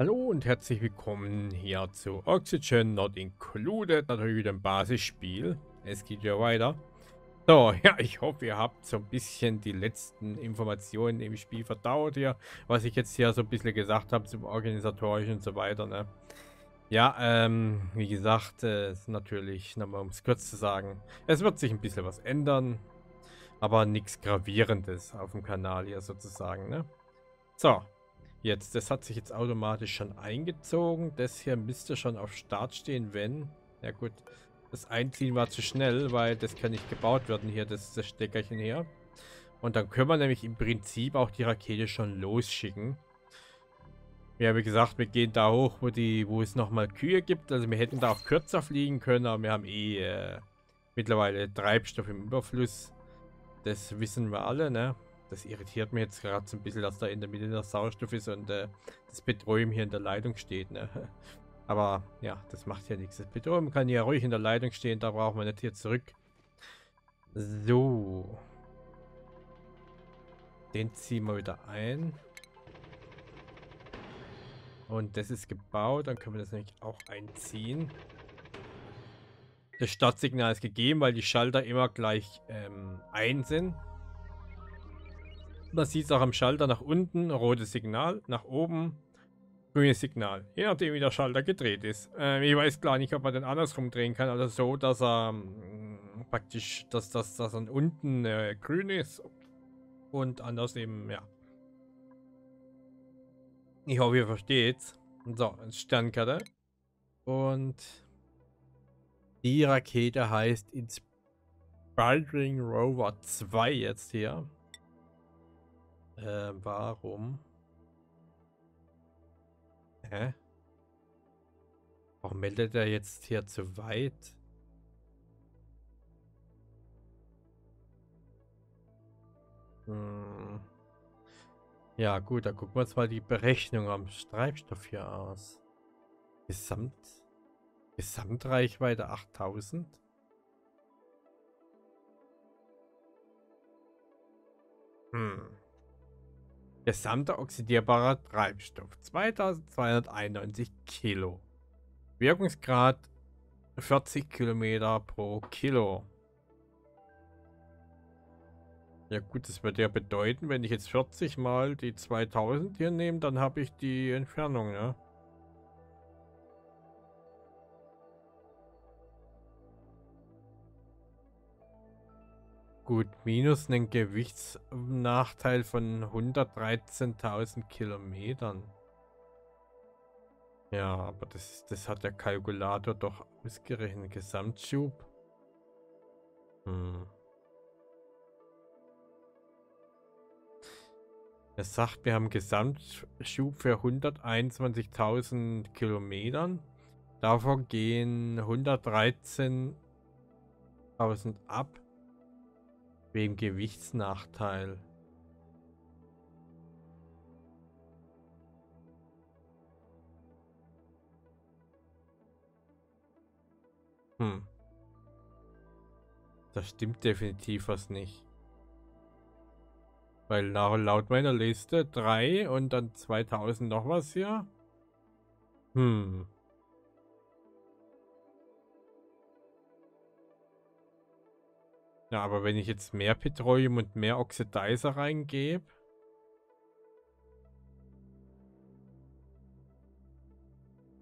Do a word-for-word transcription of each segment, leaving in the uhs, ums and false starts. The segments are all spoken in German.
Hallo und herzlich willkommen hier zu Oxygen Not Included, natürlich wieder ein Basisspiel. Es geht ja weiter. So, ja, ich hoffe, ihr habt so ein bisschen die letzten Informationen im Spiel verdaut hier, was ich jetzt hier so ein bisschen gesagt habe zum Organisatorischen und so weiter, ne? Ja, ähm, wie gesagt, äh, ist natürlich, nochmal um es kurz zu sagen, es wird sich ein bisschen was ändern, aber nichts Gravierendes auf dem Kanal hier sozusagen, ne? So. Jetzt, das hat sich jetzt automatisch schon eingezogen. Das hier müsste schon auf Start stehen, wenn... Ja gut, das Einziehen war zu schnell, weil das kann nicht gebaut werden hier, das, das Steckerchen hier. Und dann können wir nämlich im Prinzip auch die Rakete schon losschicken. Ja, wie gesagt, wir gehen da hoch, wo, die, wo es nochmal Kühe gibt. Also wir hätten da auch kürzer fliegen können, aber wir haben eh äh, mittlerweile Treibstoff im Überfluss. Das wissen wir alle, ne? Das irritiert mich jetzt gerade so ein bisschen, dass da in der Mitte der Sauerstoff ist und äh, das Petroleum hier in der Leitung steht, ne? Aber ja, das macht ja nichts. Das Petroleum kann ja ruhig in der Leitung stehen, da brauchen wir nicht hier zurück. So. Den ziehen wir wieder ein. Und das ist gebaut, dann können wir das nämlich auch einziehen. Das Startsignal ist gegeben, weil die Schalter immer gleich ähm, ein sind. Man sieht es auch am Schalter nach unten, rotes Signal, nach oben, grünes Signal. Je nachdem, wie der Schalter gedreht ist. Ähm, ich weiß klar nicht, ob man den andersrum drehen kann, also so, dass er mh, praktisch, dass das dass an unten äh, grün ist und anders eben, ja. Ich hoffe, ihr versteht's. So, Sternkarte. Und die Rakete heißt Inspiring Rover zwei jetzt hier. Äh, warum? Hä? Warum meldet er jetzt hier zu weit? Hm. Ja gut, da gucken wir uns mal die Berechnung am Treibstoff hier aus. Gesamt... Gesamtreichweite achttausend? Hm. Gesamter oxidierbarer Treibstoff zweitausendzweihunderteinundneunzig Kilo. Wirkungsgrad vierzig Kilometer pro Kilo. Ja gut, das würde ja bedeuten, wenn ich jetzt vierzig mal die zweitausend hier nehme, dann habe ich die Entfernung, ne? Gut, minus einen Gewichtsnachteil von hundertdreizehntausend Kilometern. Ja, aber das, das hat der Kalkulator doch ausgerechnet. Gesamtschub. Hm. Er sagt, wir haben Gesamtschub für hunderteinundzwanzigtausend Kilometern. Davon gehen hundertdreizehntausend ab. Wegen Gewichtsnachteil. Hm. Das stimmt definitiv was nicht. Weil laut meiner Liste drei und dann zweitausend noch was hier. Hm. Ja, aber wenn ich jetzt mehr Petroleum und mehr Oxidizer reingebe.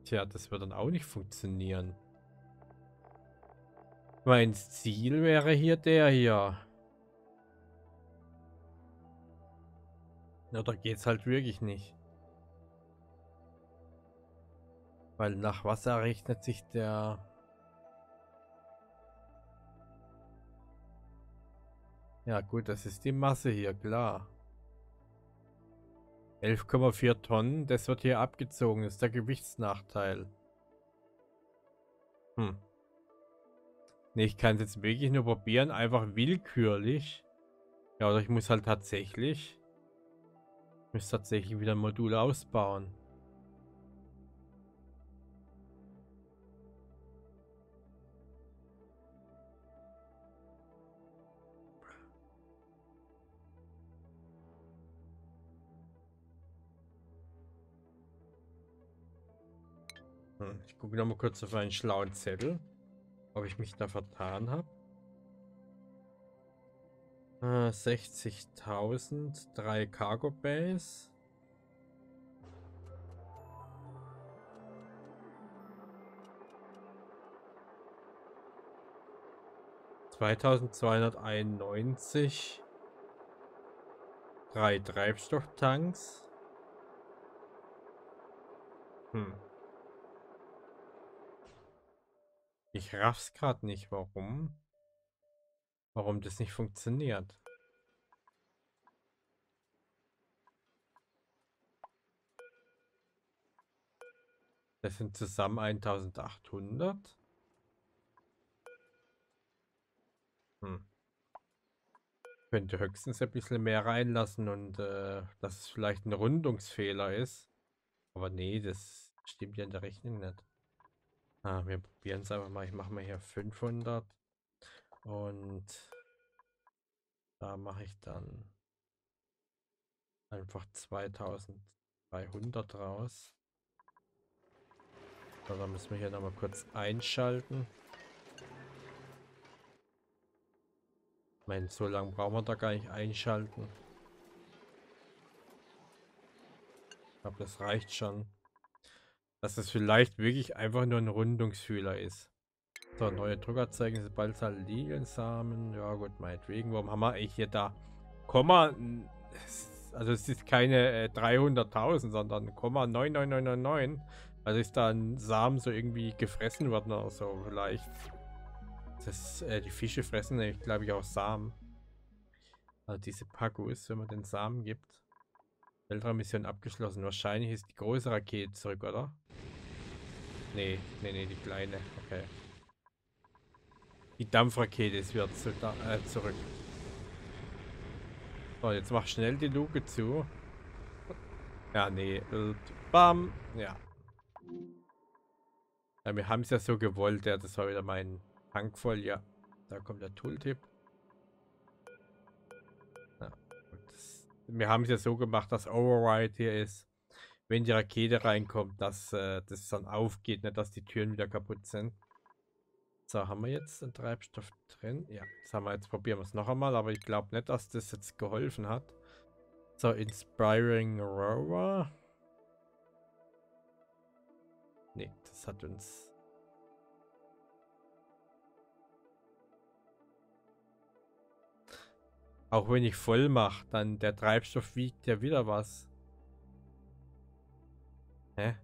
Tja, das wird dann auch nicht funktionieren. Mein Ziel wäre hier der hier. Na, da geht's halt wirklich nicht. Weil nach Wasser rechnet sich der... Ja gut, das ist die Masse hier, klar. elf Komma vier Tonnen, das wird hier abgezogen, das ist der Gewichtsnachteil. Hm. Ne, ich kann es jetzt wirklich nur probieren, einfach willkürlich. Ja, oder ich muss halt tatsächlich... Ich muss tatsächlich wieder ein Modul ausbauen. Ich gucke noch mal kurz auf einen schlauen Zettel, ob ich mich da vertan habe. Ah, sechzigtausend, drei Cargo Bays. zweitausendzweihunderteinundneunzig. Drei Treibstofftanks. Hm. Ich raff's gerade nicht, warum. Warum das nicht funktioniert. Das sind zusammen eintausendachthundert. Hm. Ich könnte höchstens ein bisschen mehr reinlassen und äh, dass es vielleicht ein Rundungsfehler ist. Aber nee, das stimmt ja in der Rechnung nicht. Ah, wir probieren es einfach mal. Ich mache mal hier fünfhundert und da mache ich dann einfach zweitausenddreihundert raus. So, dann müssen wir hier nochmal kurz einschalten. Ich meine, so lange brauchen wir da gar nicht einschalten. Ich glaube, das reicht schon. Dass es vielleicht wirklich einfach nur ein Rundungsfehler ist. So, neue Druckerzeugnisse, Balsaliensamen. Ja gut, meinetwegen. Warum haben wir eigentlich hier da Komma? Also es ist keine äh, dreihunderttausend, sondern Komma neun neun neun neun neun. Also ist da ein Samen so irgendwie gefressen worden oder so vielleicht. Das, äh, die Fische fressen nämlich, glaube ich, auch Samen. Also diese Packos, wenn man den Samen gibt. Weltraummission abgeschlossen. Wahrscheinlich ist die große Rakete zurück, oder? Nee, nee, nee, die kleine. Okay. Die Dampfrakete ist wieder zu, äh, zurück. So, jetzt mach schnell die Luke zu. Ja, nee. Und bam. Ja. Ja, wir haben es ja so gewollt. Ja, das war wieder mein Tank voll. Ja, da kommt der Tooltip. Wir haben es ja so gemacht, dass Override hier ist, wenn die Rakete reinkommt, dass äh, das dann aufgeht, nicht, dass die Türen wieder kaputt sind. So, haben wir jetzt den Treibstoff drin? Ja, das haben wir jetzt. Probieren wir es noch einmal, aber ich glaube nicht, dass das jetzt geholfen hat. So, Inspiring Rover. Ne, das hat uns... Auch wenn ich voll mache, dann der Treibstoff wiegt ja wieder was. Hä?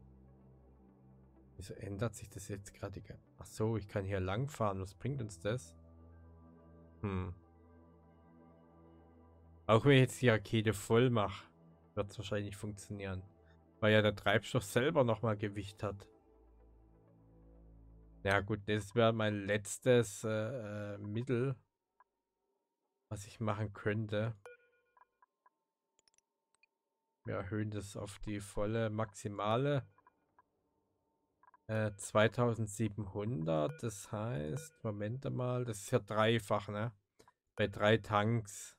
Wieso ändert sich das jetzt gerade? Ach so, ich kann hier lang fahren. Was bringt uns das? Hm. Auch wenn ich jetzt die Rakete voll mache, wird es wahrscheinlich nicht funktionieren. Weil ja der Treibstoff selber nochmal Gewicht hat. Na gut, das wäre mein letztes äh, äh, Mittel, was ich machen könnte. Wir erhöhen das auf die volle maximale äh, zweitausendsiebenhundert. Das heißt, Moment mal, das ist ja dreifach, ne? Bei drei Tanks.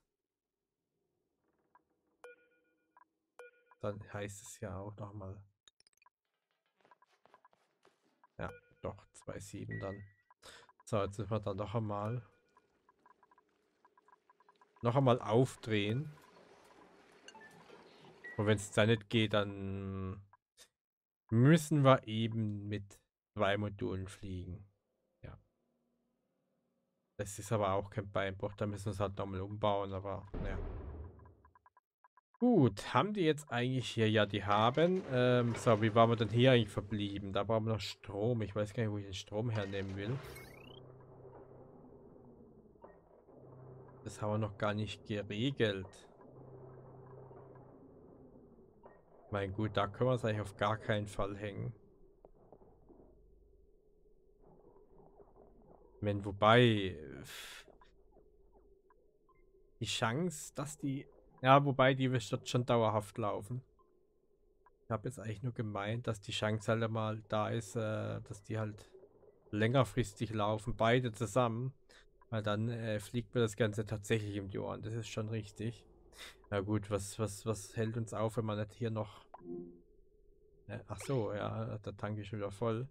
Dann heißt es ja auch nochmal. Ja, doch, zwei Komma sieben dann. So, jetzt müssen wir dann noch einmal. Noch einmal aufdrehen. Und wenn es da nicht geht, dann müssen wir eben mit zwei Modulen fliegen. Ja. Das ist aber auch kein Beinbruch. Da müssen wir es halt nochmal umbauen. Aber ja. Gut, haben die jetzt eigentlich hier? Ja, die haben. Ähm, so, wie waren wir denn hier eigentlich verblieben? Da brauchen wir noch Strom. Ich weiß gar nicht, wo ich den Strom hernehmen will. Das haben wir noch gar nicht geregelt. Mein Gott, da können wir es eigentlich auf gar keinen Fall hängen. Wenn, wobei... Die Chance, dass die... Ja, wobei die wird schon dauerhaft laufen. Ich habe jetzt eigentlich nur gemeint, dass die Chance halt mal da ist, äh, dass die halt längerfristig laufen, beide zusammen. Weil dann äh, fliegt mir das Ganze tatsächlich um die Ohren. Das ist schon richtig. Na gut, was, was, was hält uns auf, wenn wir nicht hier noch Ach so, ja, da tanke ich wieder voll.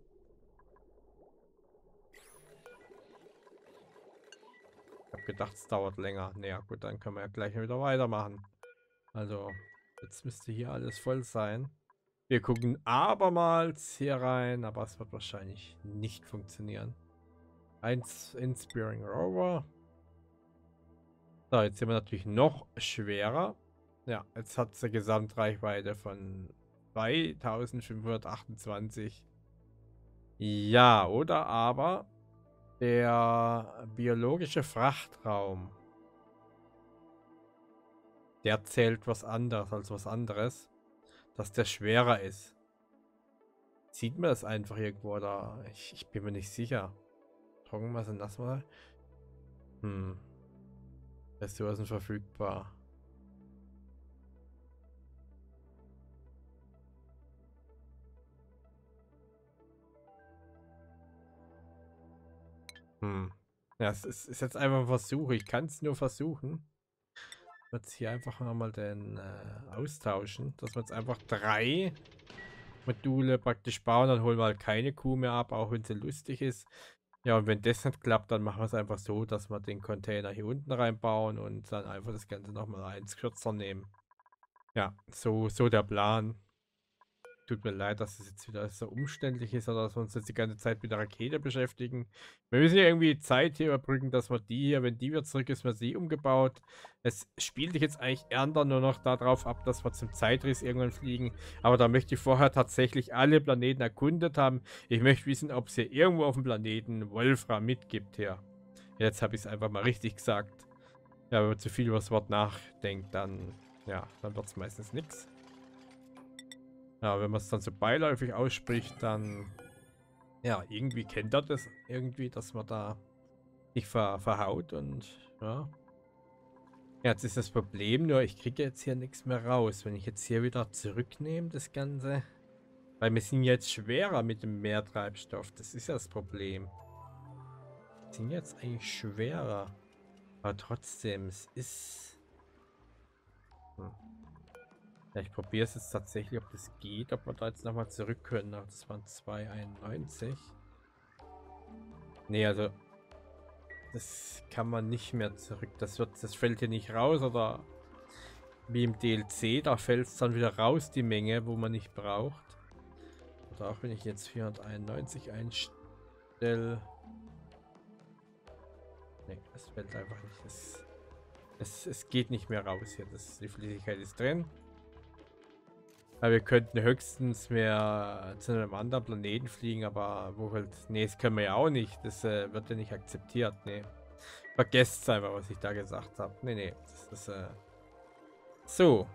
Ich habe gedacht, es dauert länger. Naja, gut, dann können wir ja gleich wieder weitermachen. Also, jetzt müsste hier alles voll sein. Wir gucken abermals hier rein, aber es wird wahrscheinlich nicht funktionieren. Eins Inspiring Rover. So, jetzt sind wir natürlich noch schwerer. Ja, jetzt hat es eine Gesamtreichweite von zweitausendfünfhundertachtundzwanzig. Ja, oder aber der biologische Frachtraum. Der zählt was anderes als was anderes. Dass der schwerer ist. Sieht man das einfach irgendwo da? Ich, ich bin mir nicht sicher. Trocken, was denn das mal? Hm. Ressourcen verfügbar. Hm. Ja, es ist, ist jetzt einfach ein Versuch. Ich kann es nur versuchen. Jetzt hier einfach nochmal den äh, austauschen, dass wir jetzt einfach drei Module praktisch bauen, dann holen wir halt keine Kuh mehr ab, auch wenn sie lustig ist. Ja, und wenn das nicht klappt, dann machen wir es einfach so, dass wir den Container hier unten reinbauen und dann einfach das Ganze nochmal eins kürzer nehmen. Ja, so, so der Plan. Tut mir leid, dass es jetzt wieder so umständlich ist oder dass wir uns jetzt die ganze Zeit mit der Rakete beschäftigen. Wir müssen ja irgendwie Zeit hier überbrücken, dass wir die hier, wenn die wieder zurück ist, wir sie umgebaut. Es spielt sich jetzt eigentlich eher nur noch darauf ab, dass wir zum Zeitriss irgendwann fliegen. Aber da möchte ich vorher tatsächlich alle Planeten erkundet haben. Ich möchte wissen, ob es hier irgendwo auf dem Planeten Wolfram mitgibt hier. Jetzt habe ich es einfach mal richtig gesagt. Ja, wenn man zu viel über das Wort nachdenkt, dann, ja, dann wird es meistens nichts. Ja, wenn man es dann so beiläufig ausspricht, dann, ja, irgendwie kennt er das irgendwie, dass man da sich ver verhaut und, ja. Ja, jetzt ist das Problem nur, ich kriege jetzt hier nichts mehr raus, wenn ich jetzt hier wieder zurücknehme, das Ganze. Weil wir sind jetzt schwerer mit dem Mehrtreibstoff, das ist ja das Problem. Wir sind jetzt eigentlich schwerer, aber trotzdem, es ist... Hm. Ja, ich probiere es jetzt tatsächlich, ob das geht, ob wir da jetzt nochmal zurück können. Das waren zwei einundneunzig. Ne, also das kann man nicht mehr zurück. Das wird, das fällt hier nicht raus, oder wie im D L C, da fällt es dann wieder raus, die Menge, wo man nicht braucht. Oder auch wenn ich jetzt vierhunderteinundneunzig einstelle. Ne, das fällt einfach nicht. Es, es, es geht nicht mehr raus hier. Das, die Flüssigkeit ist drin. Ja, wir könnten höchstens mehr zu einem anderen Planeten fliegen, aber wo halt. Ne, das können wir ja auch nicht. Das äh, wird ja nicht akzeptiert. Ne. Vergesst einfach, was ich da gesagt habe. Ne, ne. Das ist. Äh so.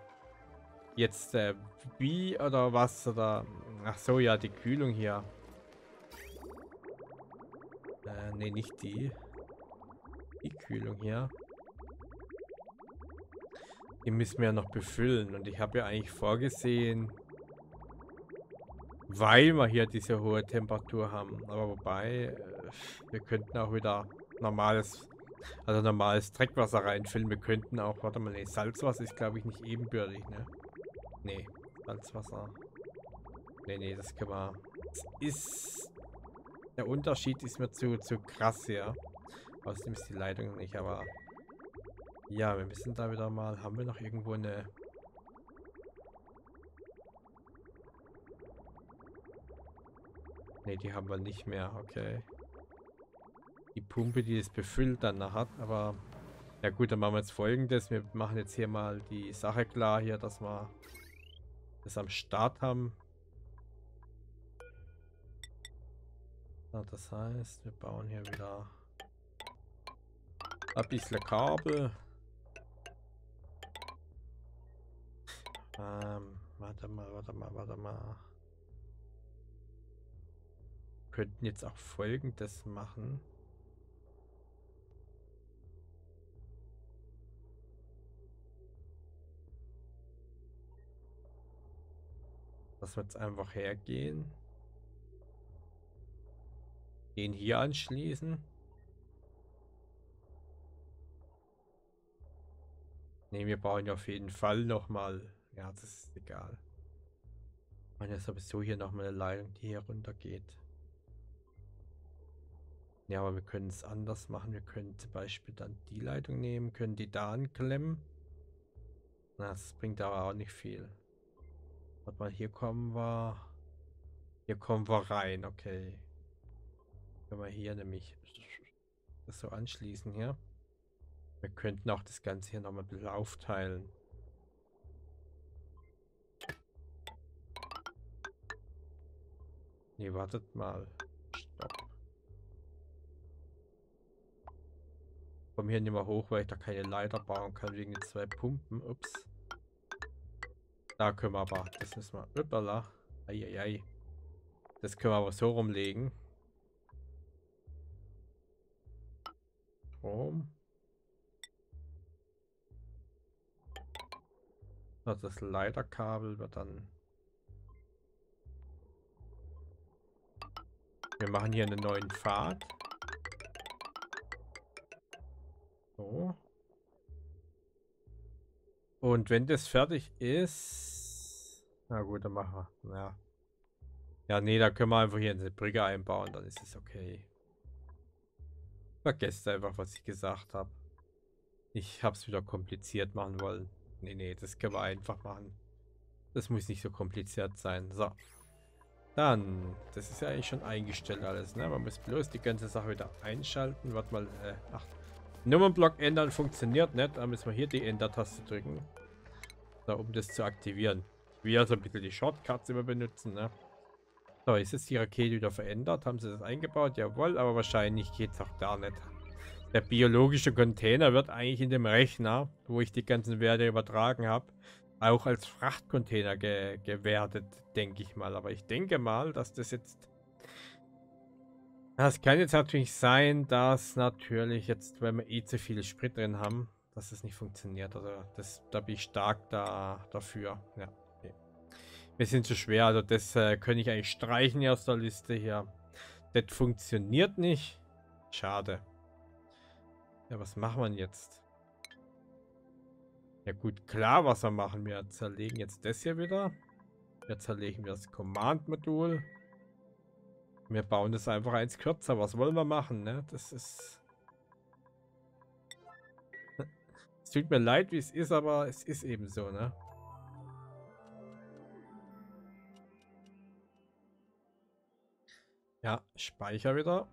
Jetzt, äh, wie oder was oder. Ach so, ja, die Kühlung hier. Äh, ne, nicht die. Die Kühlung hier. Die müssen wir ja noch befüllen und ich habe ja eigentlich vorgesehen, weil wir hier diese hohe Temperatur haben, aber wobei, wir könnten auch wieder normales, also normales Dreckwasser reinfüllen, wir könnten auch, warte mal, nee, Salzwasser ist glaube ich nicht ebenbürtig, ne? Nee, Salzwasser, nee, nee, das können wir, das ist, der Unterschied ist mir zu, zu krass hier, außerdem ist die Leitung nicht, aber... Ja, wir müssen da wieder mal... Haben wir noch irgendwo eine... Ne, die haben wir nicht mehr, okay. Die Pumpe, die es befüllt dann hat, aber... Ja gut, dann machen wir jetzt Folgendes. Wir machen jetzt hier mal die Sache klar hier, dass wir das am Start haben. Ja, das heißt, wir bauen hier wieder ein bisschen Kabel. Ähm, warte mal, warte mal, warte mal. Wir könnten jetzt auch Folgendes machen. Dass wir jetzt einfach hergehen. Den hier anschließen. Ne, wir bauen ja auf jeden Fall nochmal. Ja, das ist egal. Und jetzt habe ich so hier nochmal eine Leitung, die hier runter geht. Ja, aber wir können es anders machen. Wir können zum Beispiel dann die Leitung nehmen, können die da anklemmen. Na, das bringt aber auch nicht viel. Warte mal, hier kommen wir... Hier kommen wir rein, okay. Können wir hier nämlich das so anschließen hier. Wir könnten auch das Ganze hier nochmal ein bisschen aufteilen. Ne, wartet mal. Stopp. Komm hier nicht mehr hoch, weil ich da keine Leiter bauen kann wegen den zwei Pumpen. Ups. Da können wir aber. Das müssen wir. Üppala. Eieiei. Das können wir aber so rumlegen. Strom. So, das Leiterkabel wird dann. Wir machen hier einen neuen Pfad. So. Und wenn das fertig ist... Na gut, dann machen wir. Ja. Ja, nee, da können wir einfach hier eine Brücke einbauen, dann ist es okay. Vergesst einfach, was ich gesagt habe. Ich habe es wieder kompliziert machen wollen. Nee, nee, das können wir einfach machen. Das muss nicht so kompliziert sein. So. Dann, das ist ja eigentlich schon eingestellt alles, ne? Man muss bloß die ganze Sache wieder einschalten. Warte mal, äh, ach, Nummernblock ändern funktioniert nicht. Da müssen wir hier die Enter-Taste drücken. So, um das zu aktivieren. Wir also ein bisschen die Shortcuts immer benutzen, ne? So, ist jetzt die Rakete wieder verändert? Haben sie das eingebaut? Jawohl, aber wahrscheinlich geht es auch da nicht. Der biologische Container wird eigentlich in dem Rechner, wo ich die ganzen Werte übertragen habe, auch als Frachtcontainer ge gewertet, denke ich mal. Aber ich denke mal, dass das jetzt... Das kann jetzt natürlich sein, dass natürlich jetzt, wenn wir eh zu viel Sprit drin haben, dass das nicht funktioniert. Also das, da bin ich stark da, dafür. Ja, okay. Wir sind zu schwer, also das äh, könnte ich eigentlich streichen hier aus der Liste hier. Das funktioniert nicht. Schade. Ja, was machen wir denn jetzt? Ja gut, klar, was wir machen. Wir zerlegen jetzt das hier wieder. Wir zerlegen wir das Command-Modul. Wir bauen das einfach eins kürzer. Was wollen wir machen, ne? Das ist... Es tut mir leid, wie es ist, aber es ist eben so, ne? Ja, Speicher wieder.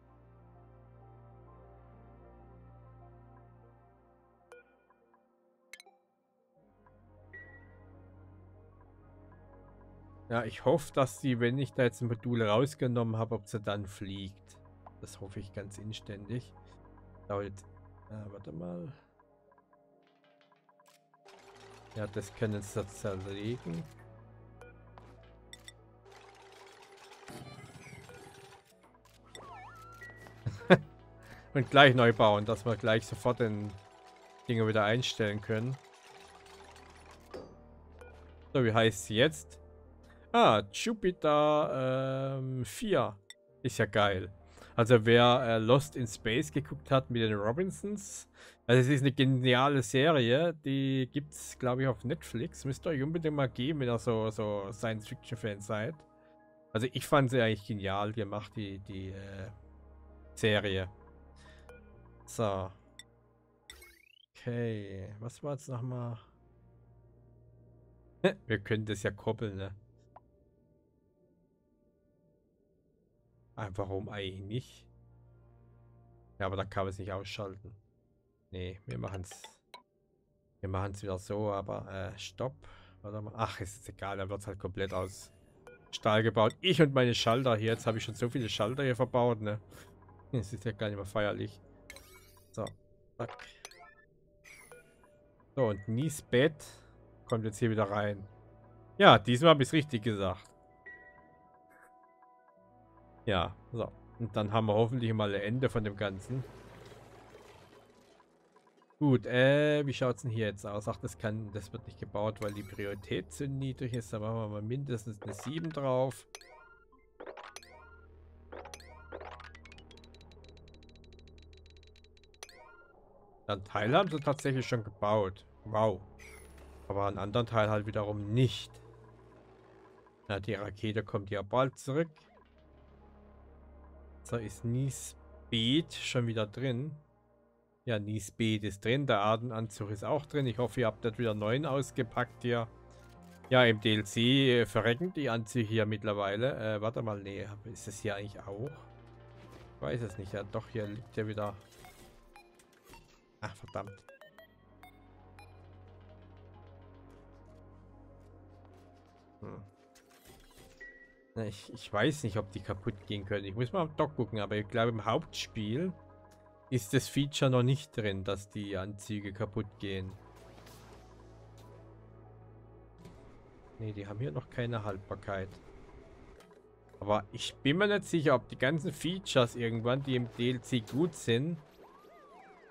Ja, ich hoffe, dass sie, wenn ich da jetzt ein Modul rausgenommen habe, ob sie dann fliegt. Das hoffe ich ganz inständig. Dauert. Ah, warte mal. Ja, das können sie zerlegen. Und gleich neu bauen, dass wir gleich sofort den Dinger wieder einstellen können. So, wie heißt sie jetzt? Ah, Jupiter ähm, vier. Ist ja geil. Also wer äh, Lost in Space geguckt hat mit den Robinsons. Also es ist eine geniale Serie. Die gibt es, glaube ich, auf Netflix. Müsst ihr euch unbedingt mal geben, wenn ihr so, so Science-Fiction-Fans seid. Also ich fand sie eigentlich genial gemacht, die, die äh, Serie. So. Okay. Was war jetzt nochmal? Wir können das ja koppeln, ne? Einfach um eigentlich nicht. Ja, aber da kann man es nicht ausschalten. Nee, wir machen es. Wir machen es wieder so, aber äh, stopp. Warte mal. Ach, ist jetzt egal, da wird es halt komplett aus Stahl gebaut. Ich und meine Schalter hier. Jetzt habe ich schon so viele Schalter hier verbaut, ne? Das ist ja gar nicht mehr feierlich. So, zack. So, und Nisbet kommt jetzt hier wieder rein. Ja, diesmal habe ich es richtig gesagt. Ja, so. Und dann haben wir hoffentlich mal ein Ende von dem Ganzen. Gut, äh, wie schaut es denn hier jetzt aus? Ach, das kann, das wird nicht gebaut, weil die Priorität zu niedrig ist. Da machen wir mal mindestens eine sieben drauf. Dann Teil haben sie tatsächlich schon gebaut. Wow. Aber einen anderen Teil halt wiederum nicht. Na, die Rakete kommt ja bald zurück. So, ist Nisbet schon wieder drin. Ja, Nisbet ist drin. Der Ademanzug ist auch drin. Ich hoffe, ihr habt das wieder neuen ausgepackt hier. Ja, im D L C äh, verrecken die Anzüge hier mittlerweile. Äh, warte mal, nee, ist das hier eigentlich auch? Ich weiß es nicht. Ja, doch, hier liegt ja wieder... Ach, verdammt. Hm. Ich, ich weiß nicht, ob die kaputt gehen können. Ich muss mal am Dock gucken, aber ich glaube, im Hauptspiel ist das Feature noch nicht drin, dass die Anzüge kaputt gehen. Ne, die haben hier noch keine Haltbarkeit. Aber ich bin mir nicht sicher, ob die ganzen Features irgendwann, die im D L C gut sind,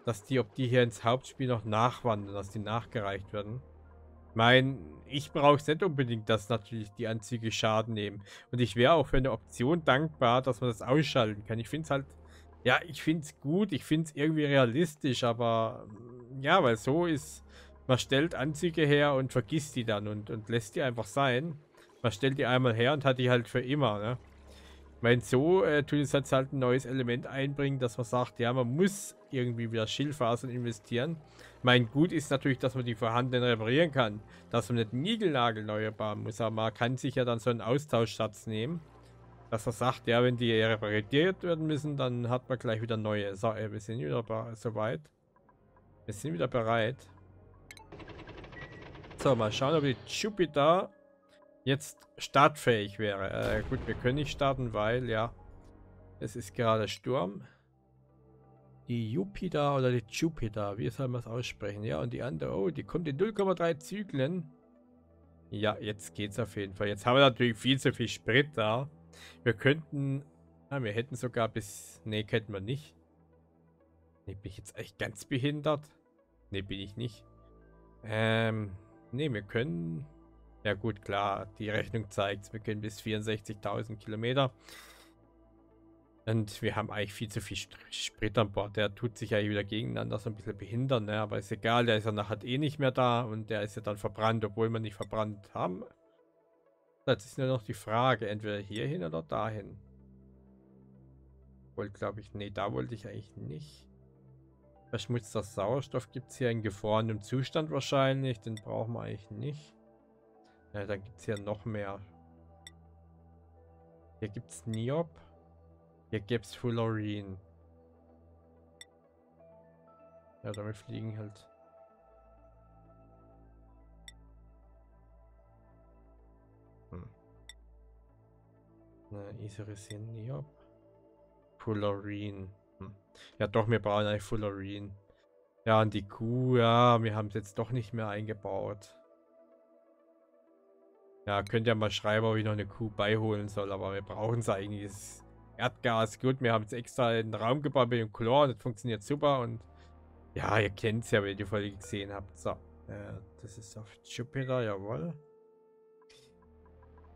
dass die, ob die hier ins Hauptspiel noch nachwandern, dass die nachgereicht werden. Ich meine, ich brauche es nicht unbedingt, dass natürlich die Anzüge Schaden nehmen. Und ich wäre auch für eine Option dankbar, dass man das ausschalten kann. Ich finde es halt, ja, ich finde es gut, ich finde es irgendwie realistisch, aber ja, weil so ist, man stellt Anzüge her und vergisst die dann und, und lässt die einfach sein. Man stellt die einmal her und hat die halt für immer, ne? Ich meine, so äh, tut es halt, halt ein neues Element einbringen, dass man sagt, ja, man muss irgendwie wieder Schildfasern investieren. Mein Gut ist natürlich, dass man die vorhandenen reparieren kann, dass man nicht niegelnagelneue bauen muss, aber man kann sich ja dann so einen Austauschsatz nehmen, dass man sagt, ja, wenn die repariert werden müssen, dann hat man gleich wieder neue. So, äh, wir sind wieder soweit. Wir sind wieder bereit. So, mal schauen, ob die Jupiter jetzt startfähig wäre. Äh, gut, wir können nicht starten, weil, ja, es ist gerade Sturm. Die Jupiter oder die Jupiter, wie soll man es aussprechen? Ja, und die andere, oh, die kommt in null Komma drei Zyklen. Ja, jetzt geht's auf jeden Fall. Jetzt haben wir natürlich viel zu viel Sprit da. Wir könnten, ah, wir hätten sogar bis, nee, hätten wir nicht. Nee, bin ich jetzt echt ganz behindert? Nee, bin ich nicht. Ähm, nee, wir können, ja gut, klar, die Rechnung zeigt, wir können bis vierundsechzigtausend Kilometer. Und wir haben eigentlich viel zu viel Sprit an Bord. Der tut sich ja wieder gegeneinander so ein bisschen behindern, ne? Aber ist egal, der ist ja nachher eh nicht mehr da und der ist ja dann verbrannt, obwohl wir nicht verbrannt haben. Das ist nur noch die Frage, entweder hierhin oder dahin. Wollte, glaube ich, nee, da wollte ich eigentlich nicht. Verschmutzter Sauerstoff gibt es hier in gefrorenem Zustand wahrscheinlich, den brauchen wir eigentlich nicht. Ja, dann gibt es hier noch mehr. Hier gibt es Niob. Hier gäbe es Fullerene. Ja, damit fliegen halt. Hm. Ne, Iserisin, Niob. Fullerene. Hm. Ja doch, wir brauchen eigentlich Fullerene. Ja, und die Kuh, ja, wir haben es jetzt doch nicht mehr eingebaut. Ja, könnt ihr mal schreiben, ob ich noch eine Kuh beiholen soll, aber wir brauchen es eigentlich. Erdgas, gut, wir haben jetzt extra einen Raum gebaut mit dem Chlor, das funktioniert super und ja, ihr kennt es ja, wenn ihr die Folge gesehen habt. So, äh, das ist auf Jupiter, jawohl.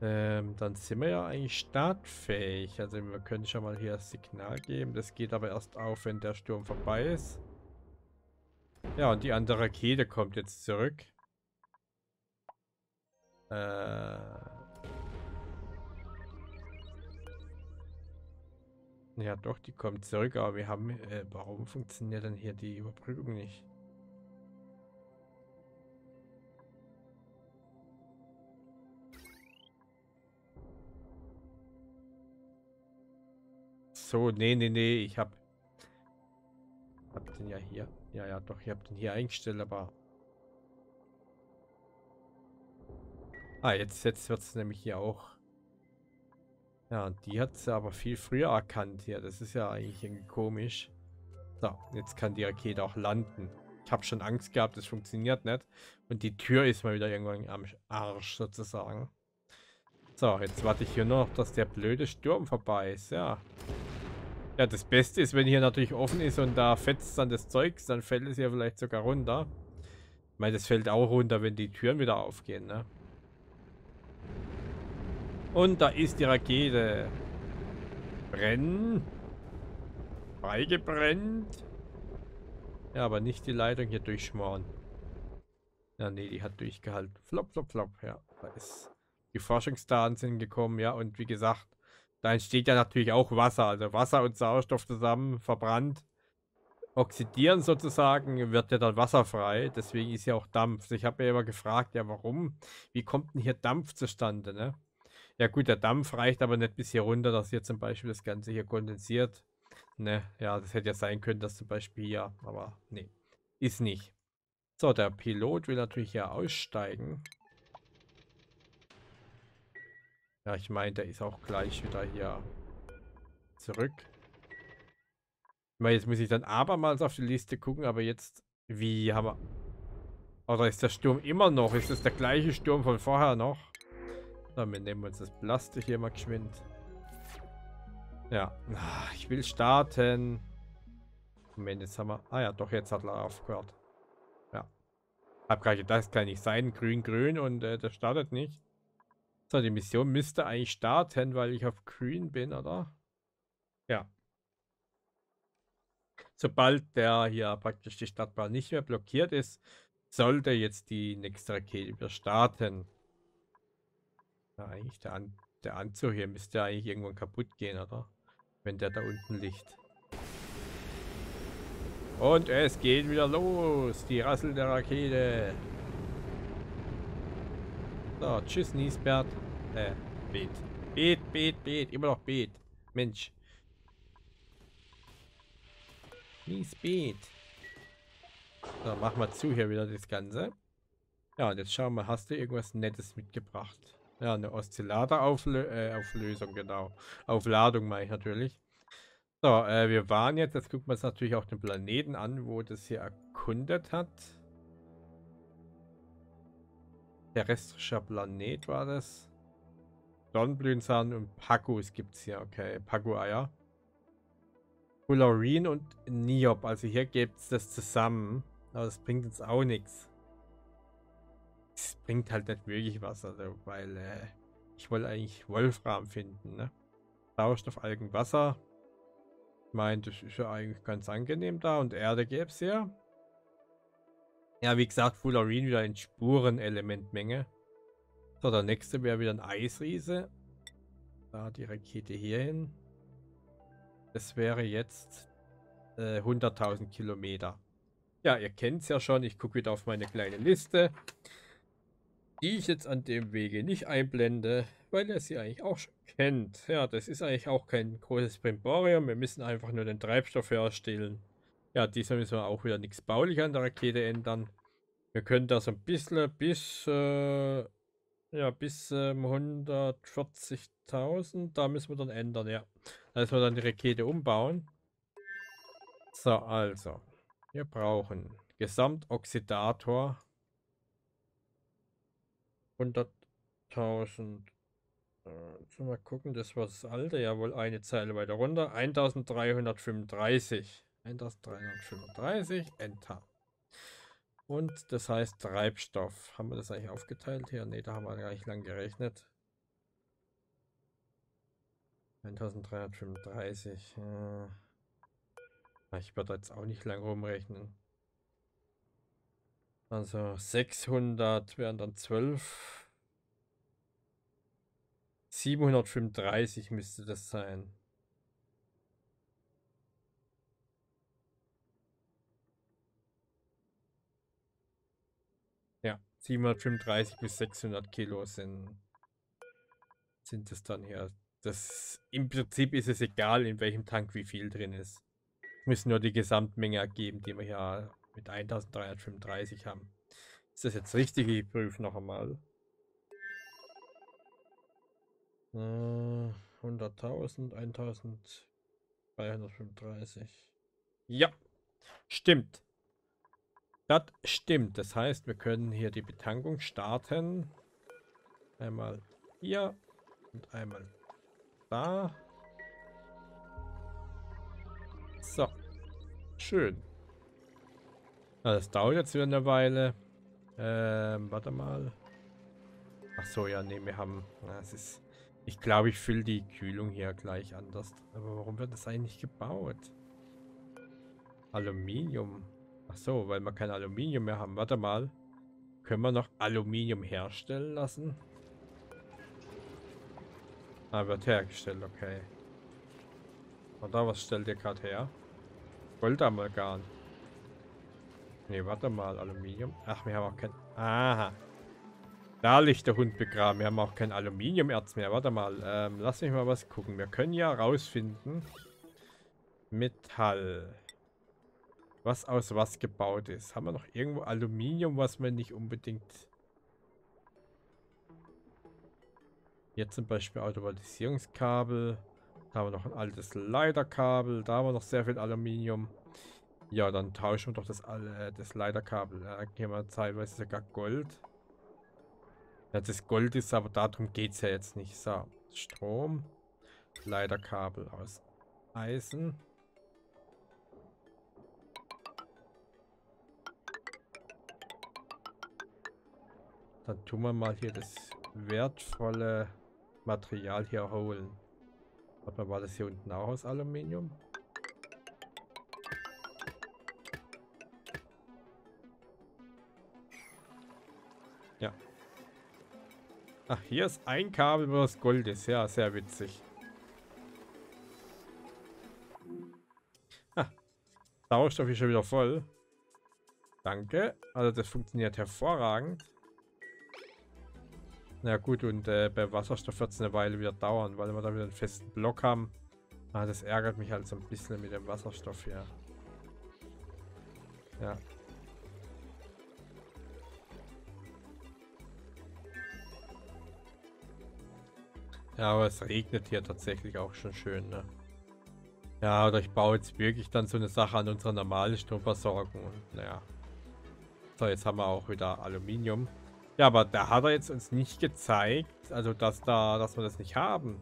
Ähm, dann sind wir ja eigentlich startfähig, also wir können schon mal hier das Signal geben, das geht aber erst auf, wenn der Sturm vorbei ist. Ja, und die andere Rakete kommt jetzt zurück. Äh... Ja doch, die kommt zurück, aber wir haben... Äh, warum funktioniert denn hier die Überbrückung nicht? So, nee, nee, nee, ich hab... Hab den ja hier. Ja, ja, doch, ich hab den hier eingestellt, aber... Ah, jetzt, jetzt wird es nämlich hier auch... Ja, und die hat es ja aber viel früher erkannt hier. Das ist ja eigentlich irgendwie komisch. So, jetzt kann die Rakete auch landen. Ich habe schon Angst gehabt, das funktioniert nicht. Und die Tür ist mal wieder irgendwann am Arsch sozusagen. So, jetzt warte ich hier nur noch, dass der blöde Sturm vorbei ist. Ja. Ja, das Beste ist, wenn hier natürlich offen ist und da fetzt dann das Zeugs, dann fällt es ja vielleicht sogar runter. Ich meine, das fällt auch runter, wenn die Türen wieder aufgehen, ne? Und da ist die Rakete. Brennen. Freigebrennt. Ja, aber nicht die Leitung hier durchschmoren. Ja, nee, die hat durchgehalten. Flop, flop, flop. Ja, da ist die Forschungsdaten sind gekommen, ja, und wie gesagt, da entsteht ja natürlich auch Wasser, also Wasser und Sauerstoff zusammen verbrannt, oxidieren sozusagen, wird ja dann wasserfrei, deswegen ist ja auch Dampf. Ich habe mir immer gefragt, ja warum, wie kommt denn hier Dampf zustande, ne? Ja gut, der Dampf reicht aber nicht bis hier runter, dass hier zum Beispiel das Ganze hier kondensiert, ne? Ja, das hätte ja sein können, dass zum Beispiel hier, aber nee, ist nicht. So, der Pilot will natürlich hier aussteigen. Ja, ich meine, der ist auch gleich wieder hier zurück. Ich meine, jetzt muss ich dann abermals auf die Liste gucken, aber jetzt, wie haben wir... Oder ist der Sturm immer noch? Ist das der gleiche Sturm von vorher noch? So, wir nehmen uns das Plastik hier mal geschwind. Ja, ich will starten. Moment, jetzt haben wir... Ah ja, doch, jetzt hat er aufgehört. Ja. Hab gerade gedacht, das kann nicht sein. Grün, grün und äh, das startet nicht. So, die Mission müsste eigentlich starten, weil ich auf grün bin, oder? Ja. Sobald der hier praktisch die Stadtbahn nicht mehr blockiert ist, sollte jetzt die nächste Rakete wieder starten. Ja, eigentlich der, An der Anzug hier müsste eigentlich irgendwann kaputt gehen, oder? Wenn der da unten liegt. Und es geht wieder los, die Rassel der Rakete. So, tschüss Nisbet. Äh, Bet. Bet, Bet, Bet. Immer noch Bet. Mensch. Nisbet. So, machen wir zu hier wieder das Ganze. Ja, und jetzt schauen wir, hast du irgendwas Nettes mitgebracht? Ja, eine Oszillator-Auflösung, äh, genau. Aufladung meine ich natürlich. So, äh, wir waren jetzt, jetzt gucken wir uns natürlich auch den Planeten an, wo das hier erkundet hat. Terrestrischer Planet war das. Dornblütensand und Pagus gibt es hier. Okay, Pagu-Eier. Hularin und Niob. Also hier gibt es das zusammen. Aber das bringt uns auch nichts. Das bringt halt nicht wirklich was. Also, weil äh, ich wollte eigentlich Wolfram finden. Ne? Sauerstoff, Algen, Wasser. Ich meine, das ist ja eigentlich ganz angenehm da. Und Erde gäbe es hier. Ja, wie gesagt, Fullerin wieder in Spurenelementmenge. So, der nächste wäre wieder ein Eisriese. Da die Rakete hier hin. Das wäre jetzt äh, hunderttausend Kilometer. Ja, ihr kennt es ja schon. Ich gucke wieder auf meine kleine Liste, die ich jetzt an dem Wege nicht einblende, weil ihr sie eigentlich auch schon kennt. Ja, das ist eigentlich auch kein großes Brimborium. Wir müssen einfach nur den Treibstoff herstellen. Ja, diesmal müssen wir auch wieder nichts baulich an der Rakete ändern. Wir können da so ein bisschen bis, äh, ja, bis äh, hundertvierzigtausend, da müssen wir dann ändern, ja. Da müssen wir dann die Rakete umbauen. So, also, wir brauchen Gesamtoxidator hunderttausend. Äh, mal gucken, das war das alte, jawohl, eine Zeile weiter runter, eintausenddreihundertfünfunddreißig. eintausenddreihundertfünfunddreißig, Enter. Und das heißt Treibstoff. Haben wir das eigentlich aufgeteilt hier? Ne, da haben wir gar nicht lang gerechnet. eintausenddreihundertfünfunddreißig. Ja. Ich werde jetzt auch nicht lang rumrechnen. Also sechshundert wären dann zwölf. siebenhundertfünfunddreißig müsste das sein. siebenhundertfünfunddreißig bis sechshundert Kilo sind sind es dann hier. Das im Prinzip ist es egal, in welchem Tank wie viel drin ist. Wir müssen nur die Gesamtmenge ergeben, die wir hier mit eintausenddreihundertfünfunddreißig haben. Ist das jetzt richtig? Ich prüfe noch einmal. hunderttausend, eintausenddreihundertfünfunddreißig. Ja, stimmt. Das stimmt, das heißt, wir können hier die Betankung starten. Einmal hier und einmal da. So, schön. Na, das dauert jetzt wieder eine Weile. Ähm, warte mal. Ach so, ja, nee, wir haben... Na, es ist, ich glaube, ich fülle die Kühlung hier gleich anders. Aber warum wird das eigentlich gebaut? Aluminium. Ach so, weil wir kein Aluminium mehr haben. Warte mal. Können wir noch Aluminium herstellen lassen? Ah, wird hergestellt, okay. Oder was stellt ihr gerade her? Goldamalgam. Ne, warte mal, Aluminium. Ach, wir haben auch kein... Aha. Da liegt der Hund begraben. Wir haben auch kein Aluminiumerz mehr. Warte mal, ähm, lass mich mal was gucken. Wir können ja rausfinden. Metall. Was aus was gebaut ist. Haben wir noch irgendwo Aluminium, was wir nicht unbedingt... Hier zum Beispiel Automatisierungskabel. Da haben wir noch ein altes Leiterkabel. Da haben wir noch sehr viel Aluminium. Ja, dann tauschen wir doch das, äh, das Leiterkabel. Da gehen wir zeitweise sogar Gold. Ja, das Gold ist, aber darum geht es ja jetzt nicht. So, Strom. Leiterkabel aus Eisen. Dann tun wir mal hier das wertvolle Material hier holen. Warte mal, war das hier unten auch aus Aluminium? Ja. Ach, hier ist ein Kabel, wo das Gold ist. Ja, sehr witzig. Ah, Sauerstoff ist schon wieder voll. Danke. Also das funktioniert hervorragend. Na gut, und äh, bei Wasserstoff wird es eine Weile wieder dauern, weil wir da wieder einen festen Block haben. Ah, das ärgert mich halt so ein bisschen mit dem Wasserstoff hier. Ja. Ja, aber es regnet hier tatsächlich auch schon schön, ne? Ja, oder ich baue jetzt wirklich dann so eine Sache an unserer normalen Stromversorgung. Und naja. So, jetzt haben wir auch wieder Aluminium. Ja, aber da hat er jetzt uns nicht gezeigt, also dass da, dass wir das nicht haben.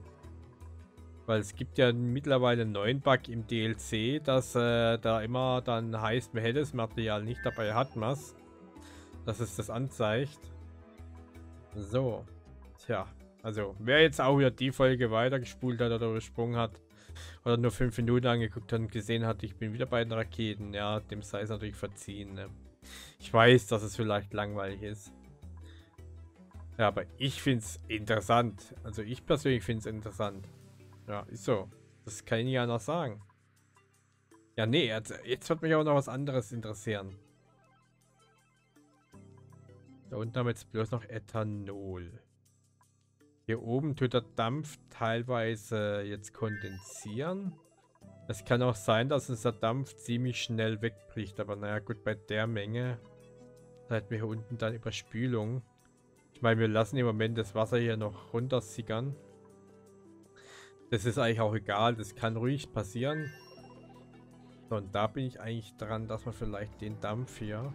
Weil es gibt ja mittlerweile einen neuen Bug im D L C, dass äh, da immer dann heißt, man hätte das Material nicht, dabei hat man es. Dass es das anzeigt. So. Tja. Also, wer jetzt auch wieder die Folge weitergespult hat oder übersprungen hat oder nur fünf Minuten angeguckt hat und gesehen hat, ich bin wieder bei den Raketen, ja, dem sei es natürlich verziehen. Ne? Ich weiß, dass es vielleicht langweilig ist. Ja, aber ich finde es interessant. Also, ich persönlich finde es interessant. Ja, ist so. Das kann ich nicht anders sagen. Ja, nee, jetzt, jetzt wird mich auch noch was anderes interessieren. Da unten haben wir jetzt bloß noch Ethanol. Hier oben tut der Dampf teilweise jetzt kondensieren. Es kann auch sein, dass uns der Dampf ziemlich schnell wegbricht. Aber naja gut, bei der Menge hätten wir hier unten dann Überspülung. Ich meine, wir lassen im Moment das Wasser hier noch runter sickern. Das ist eigentlich auch egal. Das kann ruhig passieren. So, und da bin ich eigentlich dran, dass man vielleicht den Dampf hier...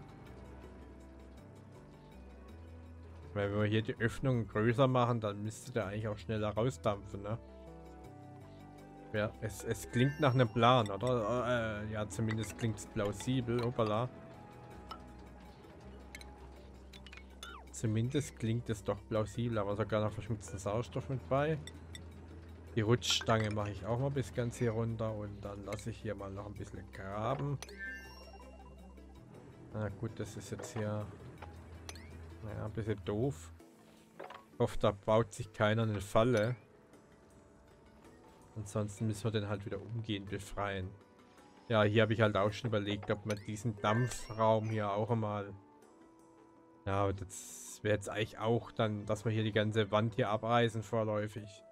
Weil wenn wir hier die Öffnung größer machen, dann müsste der eigentlich auch schneller rausdampfen, ne? Ja, es, es klingt nach einem Plan, oder? Äh, ja, zumindest klingt es plausibel, hoppala. Zumindest klingt es doch plausibel, aber sogar noch verschmutzten Sauerstoff mit bei. Die Rutschstange mache ich auch mal bis ganz hier runter und dann lasse ich hier mal noch ein bisschen graben. Na gut, das ist jetzt hier... Naja, ein bisschen doof. Ich hoffe, da baut sich keiner eine Falle. Ansonsten müssen wir den halt wieder umgehend befreien. Ja, hier habe ich halt auch schon überlegt, ob man diesen Dampfraum hier auch einmal... Ja, aber das wäre jetzt eigentlich auch dann, dass wir hier die ganze Wand hier abreißen vorläufig.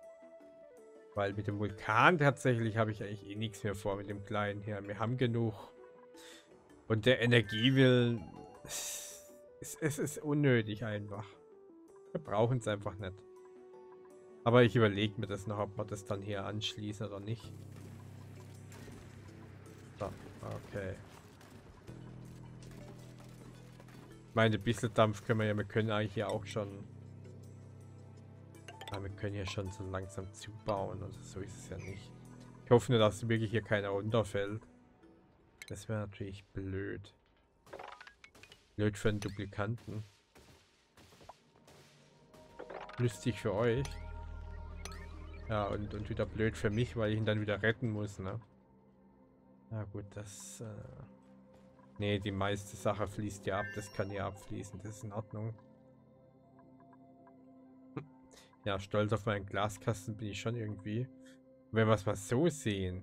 Weil mit dem Vulkan tatsächlich habe ich eigentlich eh nichts mehr vor mit dem Kleinen hier. Wir haben genug. Und der Energie will... Es, es ist unnötig einfach. Wir brauchen es einfach nicht. Aber ich überlege mir das noch, ob wir das dann hier anschließen oder nicht. So, okay. Ich meine, ein bisschen Dampf können wir ja. Wir können eigentlich hier auch schon... Ja, wir können hier schon so langsam zubauen. Also so ist es ja nicht. Ich hoffe nur, dass wirklich hier keiner runterfällt. Das wäre natürlich blöd. Blöd für einen Duplikanten. Lustig für euch. Ja, und, und wieder blöd für mich, weil ich ihn dann wieder retten muss, ne? Na gut, das... Äh ne, die meiste Sache fließt ja ab. Das kann ja abfließen. Das ist in Ordnung. Ja, stolz auf meinen Glaskasten bin ich schon irgendwie. Wenn wir es mal so sehen.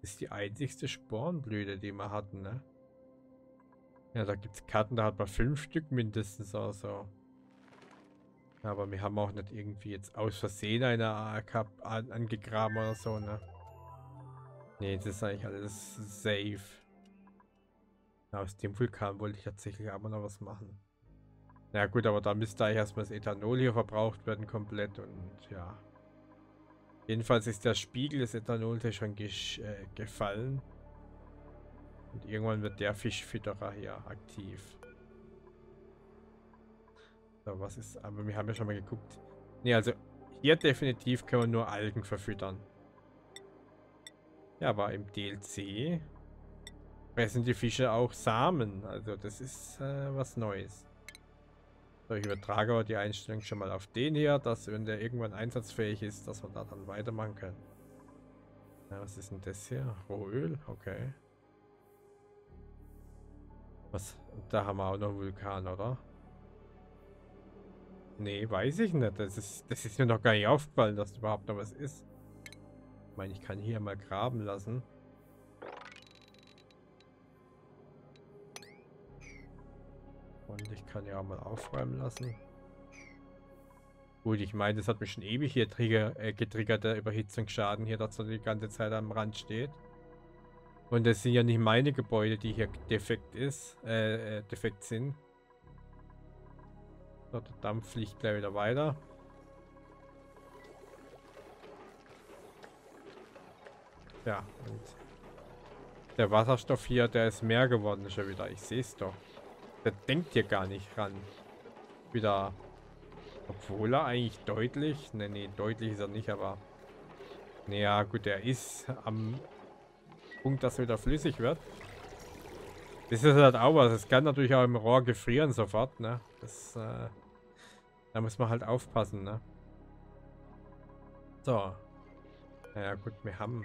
Ist die einzigste Spornblüte, die wir hatten, ne? Ja, da gibt es Karten, da hat man fünf Stück mindestens auch so. Ja, aber wir haben auch nicht irgendwie jetzt aus Versehen eine A R K angegraben oder so, ne? Ne, das ist eigentlich alles safe. Ja, aus dem Vulkan wollte ich tatsächlich aber noch was machen. Na ja, gut, aber da müsste eigentlich erstmal das Ethanol hier verbraucht werden komplett und ja. Jedenfalls ist der Spiegel des Ethanols ja schon gesch äh, gefallen. Und irgendwann wird der Fischfütterer hier aktiv. So, was ist... Aber wir haben ja schon mal geguckt. Ne, also hier definitiv können wir nur Algen verfüttern. Ja, aber im D L C fressen die Fische auch Samen. Also das ist äh, was Neues. So, ich übertrage aber die Einstellung schon mal auf den hier, dass wenn der irgendwann einsatzfähig ist, dass wir da dann weitermachen können. Ja, was ist denn das hier? Rohöl? Okay. Was? Da haben wir auch noch einen Vulkan, oder? Nee, weiß ich nicht. Das ist, das ist mir noch gar nicht aufgefallen, dass überhaupt noch was ist. Ich meine, ich kann hier mal graben lassen. Und ich kann ja auch mal aufräumen lassen. Gut, ich meine, das hat mich schon ewig hier trigger, äh, getriggert, der Überhitzungsschaden hier, dass er die ganze Zeit am Rand steht. Und das sind ja nicht meine Gebäude, die hier defekt ist, äh, äh, defekt sind. So, der Dampf fliegt gleich wieder weiter. Ja, und der Wasserstoff hier, der ist mehr geworden schon wieder. Ich sehe es doch. Der denkt hier gar nicht ran. Wieder, obwohl er eigentlich deutlich, ne, ne, deutlich ist er nicht, aber naja, gut, er ist am Punkt, dass er wieder flüssig wird. Das ist halt auch was. Es kann natürlich auch im Rohr gefrieren sofort, ne? Das, äh, da muss man halt aufpassen, ne? So. Naja, gut, wir haben...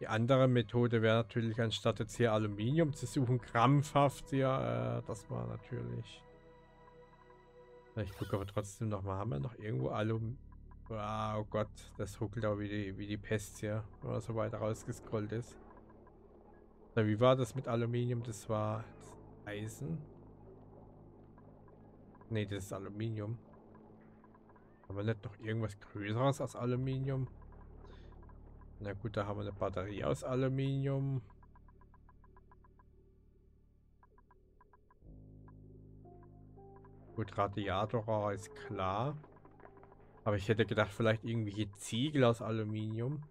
Die andere Methode wäre natürlich, anstatt jetzt hier Aluminium zu suchen, krampfhaft hier, äh, das war natürlich... Ich gucke aber trotzdem nochmal, haben wir noch irgendwo Aluminium... Oh Gott, das ruckelt auch wie die, wie die Pest hier, wenn man so weit rausgescrollt ist. Na, wie war das mit Aluminium? Das war Eisen. Ne, das ist Aluminium. Haben wir nicht noch irgendwas Größeres als Aluminium? Na gut, da haben wir eine Batterie aus Aluminium. Gut, Radiator ist klar. Aber ich hätte gedacht, vielleicht irgendwelche Ziegel aus Aluminium.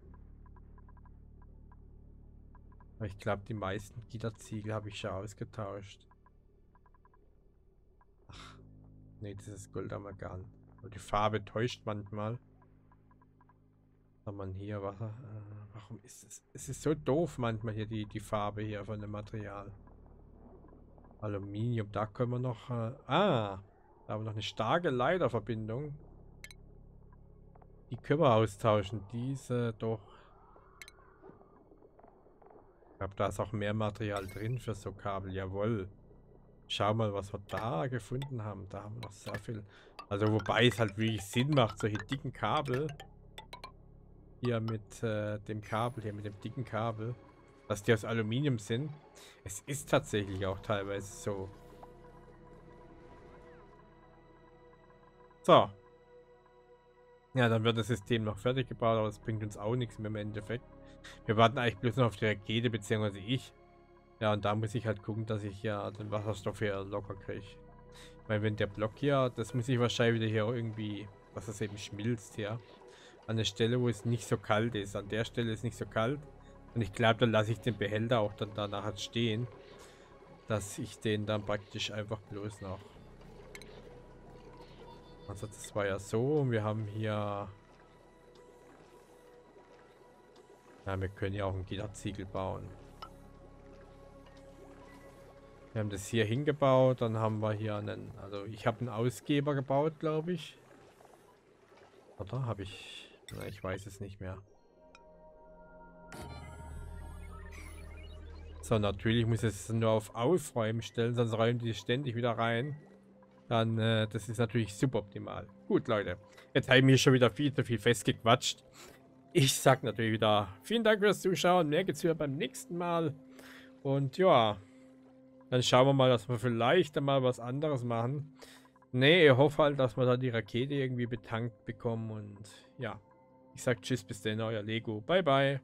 Aber ich glaube, die meisten Gitterziegel habe ich schon ausgetauscht. Ach, nee, das ist Goldamalgam. Die Farbe täuscht manchmal. Hat man hier Wasser? Äh, warum ist es? Es ist so doof manchmal hier die, die Farbe hier von dem Material. Aluminium, da können wir noch... Äh, ah, da haben wir noch eine starke Leiterverbindung. Die können wir austauschen. Diese doch. Ich glaube, da ist auch mehr Material drin für so Kabel. Jawohl. Schau mal, was wir da gefunden haben. Da haben wir noch sehr viel. Also wobei es halt wirklich Sinn macht, solche dicken Kabel. Hier mit äh, dem Kabel, hier mit dem dicken Kabel. Dass die aus Aluminium sind. Es ist tatsächlich auch teilweise so. So. Ja, dann wird das System noch fertig gebaut, aber das bringt uns auch nichts mehr im Endeffekt. Wir warten eigentlich bloß noch auf die Rakete, beziehungsweise ich. Ja, und da muss ich halt gucken, dass ich ja den Wasserstoff hier locker kriege. Ich meine, wenn der Block hier, das muss ich wahrscheinlich wieder hier irgendwie, dass es eben schmilzt hier. An der Stelle, wo es nicht so kalt ist. An der Stelle ist nicht so kalt. Und ich glaube, dann lasse ich den Behälter auch dann danach halt stehen. Dass ich den dann praktisch einfach bloß noch... Also das war ja so, wir haben hier... Ja, wir können ja auch einen Gitterziegel bauen. Wir haben das hier hingebaut, dann haben wir hier einen... Also ich habe einen Ausgeber gebaut, glaube ich. Oder habe ich... Na, ich weiß es nicht mehr. So, natürlich muss ich es nur auf Aufräumen stellen, sonst räumen die ständig wieder rein. dann äh, das ist natürlich suboptimal. Gut, Leute, jetzt habe ich mich schon wieder viel zu viel festgequatscht. Ich sag natürlich wieder vielen Dank fürs Zuschauen. Mehr geht's wieder beim nächsten Mal. Und ja, dann schauen wir mal, dass wir vielleicht einmal was anderes machen. Nee, ich hoffe halt, dass wir da die Rakete irgendwie betankt bekommen. Und ja, ich sag tschüss, bis dann, euer Lego. Bye, bye.